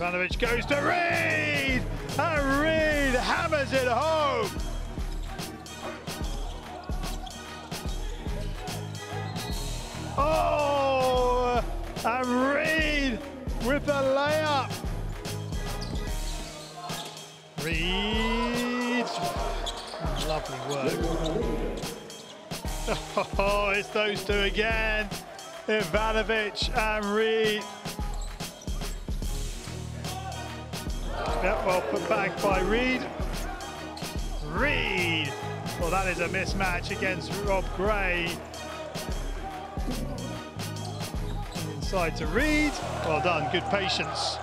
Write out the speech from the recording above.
Ivanovic goes to Reed, and Reed hammers it home. Oh, and Reed with the layup. Reed, lovely work. Oh, it's those two again, Ivanovic and Reed. Yep, well put back by Reed. Reed! Well, that is a mismatch against Rob Gray. Inside to Reed. Well done, good patience.